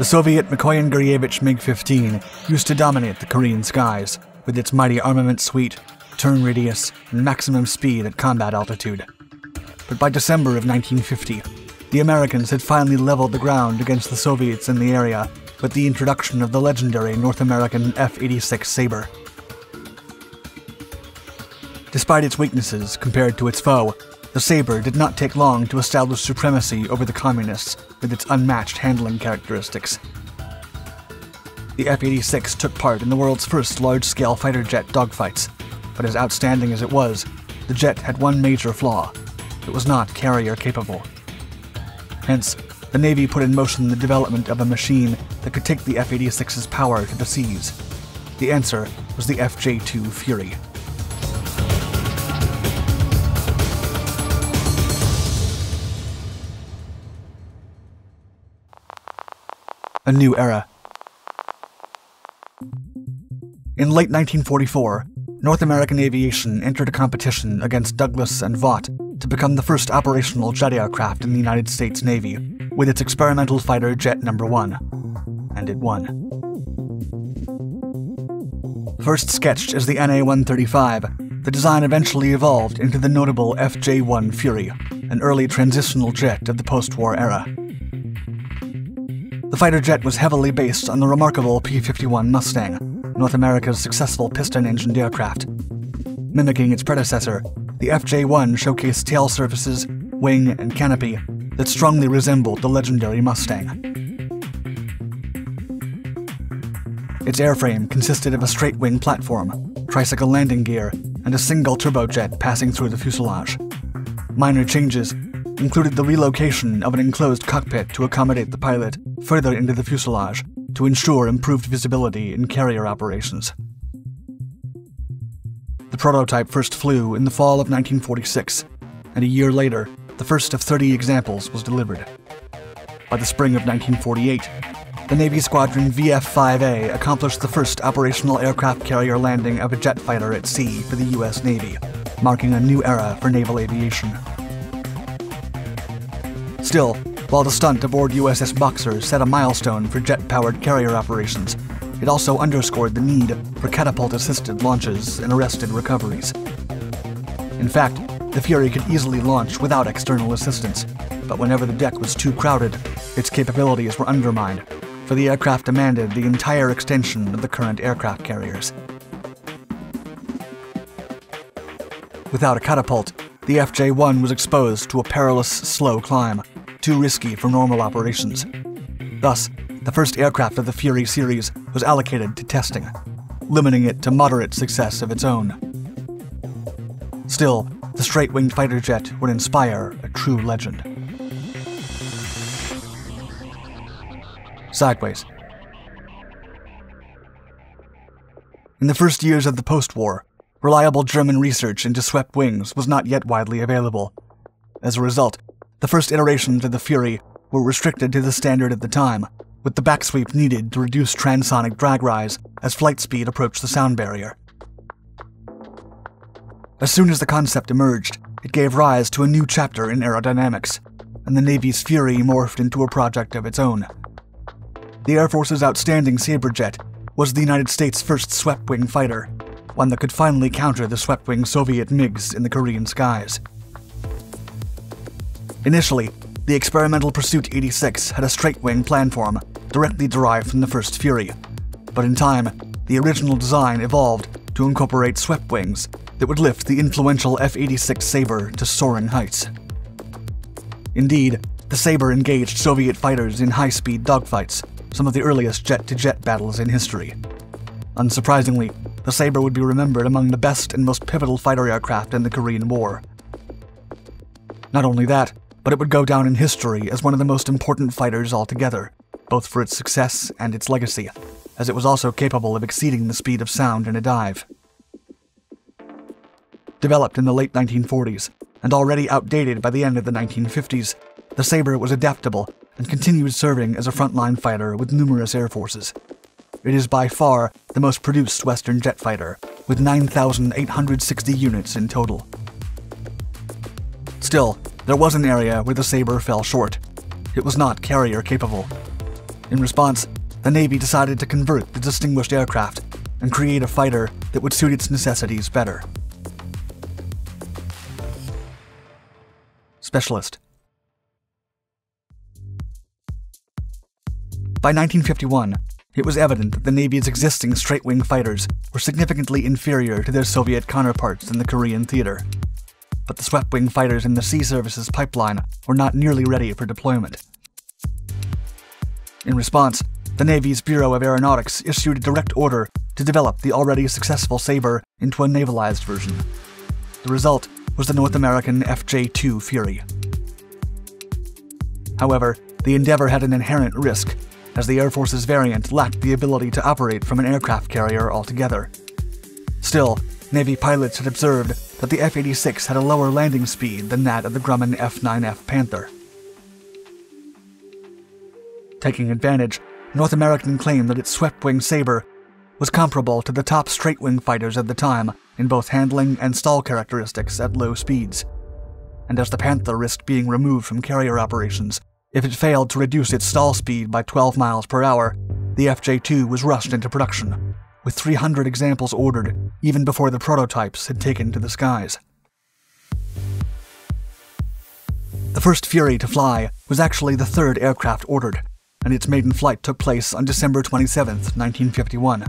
The Soviet Mikoyan-Gurevich MiG-15 used to dominate the Korean skies with its mighty armament suite, turn radius, and maximum speed at combat altitude. But by December of 1950, the Americans had finally leveled the ground against the Soviets in the area with the introduction of the legendary North American F-86 Sabre. Despite its weaknesses compared to its foe, the Sabre did not take long to establish supremacy over the Communists with its unmatched handling characteristics. The F-86 took part in the world's first large-scale fighter jet dogfights, but as outstanding as it was, the jet had one major flaw: it was not carrier-capable. Hence, the Navy put in motion the development of a machine that could take the F-86's power to the seas. The answer was the FJ-2 Fury. A new era. In late 1944, North American Aviation entered a competition against Douglas and Vought to become the first operational jet aircraft in the United States Navy with its experimental fighter jet number 1. And it won. First sketched as the NA-135, the design eventually evolved into the notable FJ-1 Fury, an early transitional jet of the post-war era. The fighter jet was heavily based on the remarkable P-51 Mustang, North America's successful piston-engined aircraft. Mimicking its predecessor, the FJ-1 showcased tail surfaces, wing, and canopy that strongly resembled the legendary Mustang. Its airframe consisted of a straight-wing platform, tricycle landing gear, and a single turbojet passing through the fuselage. Minor changes included the relocation of an enclosed cockpit to accommodate the pilot further into the fuselage to ensure improved visibility in carrier operations. The prototype first flew in the fall of 1946, and a year later, the first of 30 examples was delivered. By the spring of 1948, the Navy Squadron VF-5A accomplished the first operational aircraft carrier landing of a jet fighter at sea for the U.S. Navy, marking a new era for naval aviation. Still, while the stunt aboard USS Boxer set a milestone for jet-powered carrier operations, it also underscored the need for catapult-assisted launches and arrested recoveries. In fact, the Fury could easily launch without external assistance, but whenever the deck was too crowded, its capabilities were undermined, for the aircraft demanded the entire extension of the current aircraft carriers. Without a catapult, the FJ-1 was exposed to a perilous, slow climb, too risky for normal operations. Thus, the first aircraft of the Fury series was allocated to testing, limiting it to moderate success of its own. Still, the straight-winged fighter jet would inspire a true legend. Sideways. In the first years of the post-war, reliable German research into swept wings was not yet widely available. As a result, the first iterations of the Fury were restricted to the standard of the time, with the backsweep needed to reduce transonic drag rise as flight speed approached the sound barrier. As soon as the concept emerged, it gave rise to a new chapter in aerodynamics, and the Navy's Fury morphed into a project of its own. The Air Force's outstanding Sabre jet was the United States' first swept-wing fighter, one that could finally counter the swept-wing Soviet MiGs in the Korean skies. Initially, the experimental Pursuit 86 had a straight-wing planform, directly derived from the first Fury. But in time, the original design evolved to incorporate swept wings that would lift the influential F-86 Sabre to soaring heights. Indeed, the Sabre engaged Soviet fighters in high-speed dogfights, some of the earliest jet-to-jet battles in history. Unsurprisingly, the Sabre would be remembered among the best and most pivotal fighter aircraft in the Korean War. Not only that, but it would go down in history as one of the most important fighters altogether, both for its success and its legacy, as it was also capable of exceeding the speed of sound in a dive. Developed in the late 1940s, and already outdated by the end of the 1950s, the Sabre was adaptable and continued serving as a frontline fighter with numerous air forces. It is by far the most produced Western jet fighter, with 9,860 units in total. Still, there was an area where the Sabre fell short. It was not carrier capable. In response, the Navy decided to convert the distinguished aircraft and create a fighter that would suit its necessities better. Specialist. By 1951, it was evident that the Navy's existing straight-wing fighters were significantly inferior to their Soviet counterparts in the Korean theater. But the swept-wing fighters in the Sea Service's pipeline were not nearly ready for deployment. In response, the Navy's Bureau of Aeronautics issued a direct order to develop the already successful Sabre into a navalized version. The result was the North American FJ-2 Fury. However, the endeavor had an inherent risk, as the Air Force's variant lacked the ability to operate from an aircraft carrier altogether. Still, Navy pilots had observed that the F-86 had a lower landing speed than that of the Grumman F-9F Panther. Taking advantage, North American claimed that its swept-wing Sabre was comparable to the top straight-wing fighters at the time in both handling and stall characteristics at low speeds, and as the Panther risked being removed from carrier operations if it failed to reduce its stall speed by 12 miles per hour, the FJ-2 was rushed into production, with 300 examples ordered even before the prototypes had taken to the skies. The first Fury to fly was actually the third aircraft ordered, and its maiden flight took place on December 27, 1951.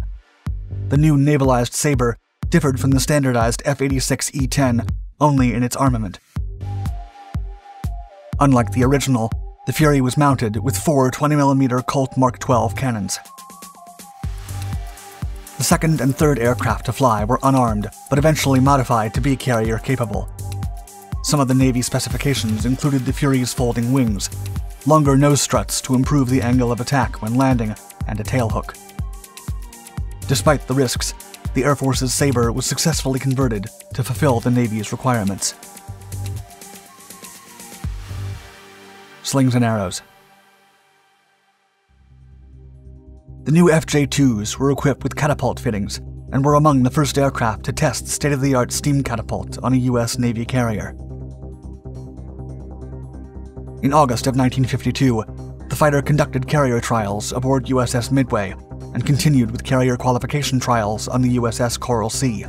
The new navalized Sabre differed from the standardized F-86E10 only in its armament. Unlike the original, the Fury was mounted with four 20mm Colt Mark 12 cannons. The second and third aircraft to fly were unarmed, but eventually modified to be carrier capable. Some of the Navy specifications included the Fury's folding wings, longer nose struts to improve the angle of attack when landing, and a tailhook. Despite the risks, the Air Force's Sabre was successfully converted to fulfill the Navy's requirements. Slings and arrows. The new FJ-2s were equipped with catapult fittings and were among the first aircraft to test state-of-the-art steam catapult on a U.S. Navy carrier. In August of 1952, the fighter conducted carrier trials aboard USS Midway and continued with carrier qualification trials on the USS Coral Sea.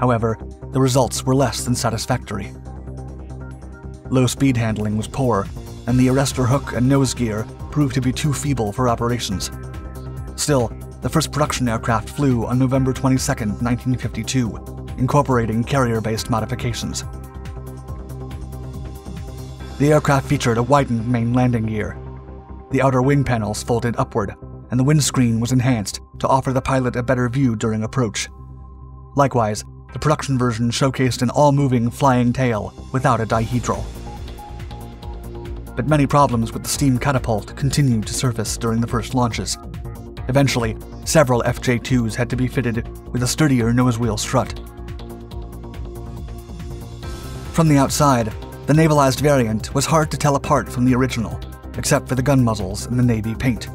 However, the results were less than satisfactory. Low-speed handling was poor, and the arrestor hook and nose gear proved to be too feeble for operations. Still, the first production aircraft flew on November 22, 1952, incorporating carrier-based modifications. The aircraft featured a widened main landing gear. The outer wing panels folded upward, and the windscreen was enhanced to offer the pilot a better view during approach. Likewise, the production version showcased an all-moving flying tail without a dihedral. But many problems with the steam catapult continued to surface during the first launches. Eventually, several FJ-2s had to be fitted with a sturdier nosewheel strut. From the outside, the navalized variant was hard to tell apart from the original, except for the gun muzzles and the navy paint.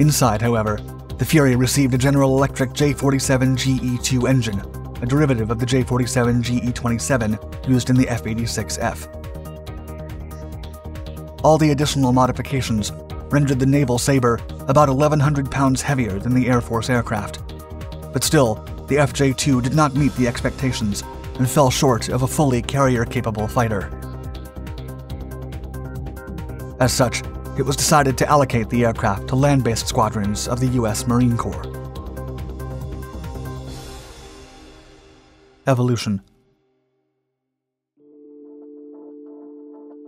Inside, however, the Fury received a General Electric J47GE2 engine, a derivative of the J47GE27 used in the F-86F. All the additional modifications rendered the naval Sabre about 1,100 pounds heavier than the Air Force aircraft. But still, the FJ-2 did not meet the expectations and fell short of a fully carrier-capable fighter. As such, it was decided to allocate the aircraft to land-based squadrons of the U.S. Marine Corps. Evolution.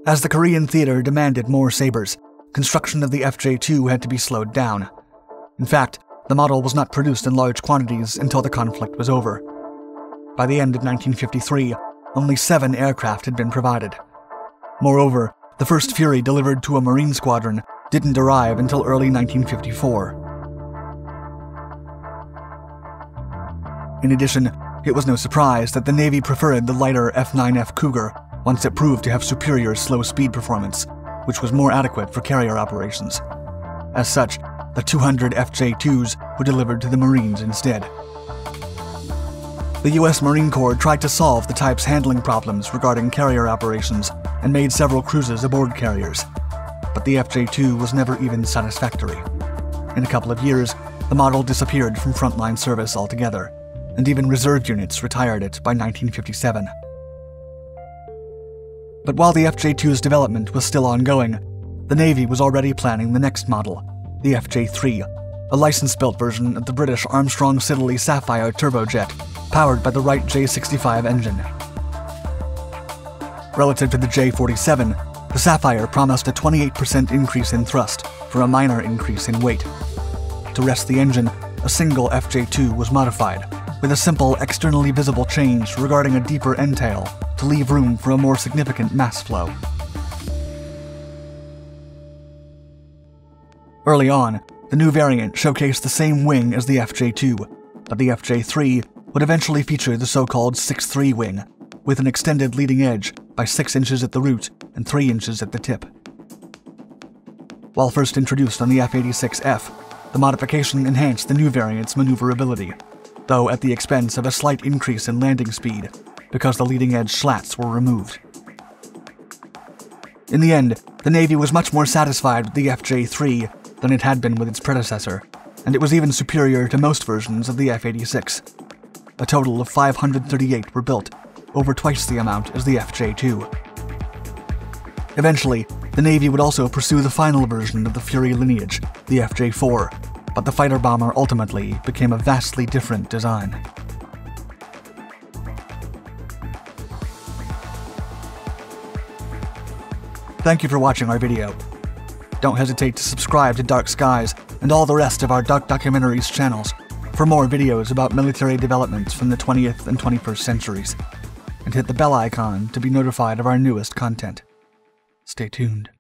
As the Korean theater demanded more Sabres, construction of the FJ-2 had to be slowed down. In fact, the model was not produced in large quantities until the conflict was over. By the end of 1953, only 7 aircraft had been provided. Moreover, the first Fury delivered to a Marine squadron didn't arrive until early 1954. In addition, it was no surprise that the Navy preferred the lighter F9F Cougar once it proved to have superior slow-speed performance, which was more adequate for carrier operations. As such, the 200 FJ-2s were delivered to the Marines instead. The U.S. Marine Corps tried to solve the type's handling problems regarding carrier operations and made several cruises aboard carriers, but the FJ-2 was never even satisfactory. In a couple of years, the model disappeared from frontline service altogether, and even reserve units retired it by 1957. But while the FJ-2's development was still ongoing, the Navy was already planning the next model, the FJ-3, a license-built version of the British Armstrong Siddeley Sapphire turbojet, powered by the Wright J-65 engine. Relative to the J-47, the Sapphire promised a 28% increase in thrust for a minor increase in weight. To rest the engine, a single FJ-2 was modified, with a simple, externally visible change regarding a deeper entail to leave room for a more significant mass flow. Early on, the new variant showcased the same wing as the FJ-2, but the FJ-3 would eventually feature the so-called 6-3 wing, with an extended leading edge by 6 inches at the root and 3 inches at the tip. While first introduced on the F-86F, the modification enhanced the new variant's maneuverability, though at the expense of a slight increase in landing speed, because the leading edge slats were removed. In the end, the Navy was much more satisfied with the FJ-3 than it had been with its predecessor, and it was even superior to most versions of the F-86. A total of 538 were built, over twice the amount as the FJ-2. Eventually, the Navy would also pursue the final version of the Fury lineage, the FJ-4, but the fighter bomber ultimately became a vastly different design. Thank you for watching our video. Don't hesitate to subscribe to Dark Skies and all the rest of our Dark Documentaries channels for more videos about military developments from the 20th and 21st centuries. And hit the bell icon to be notified of our newest content. Stay tuned.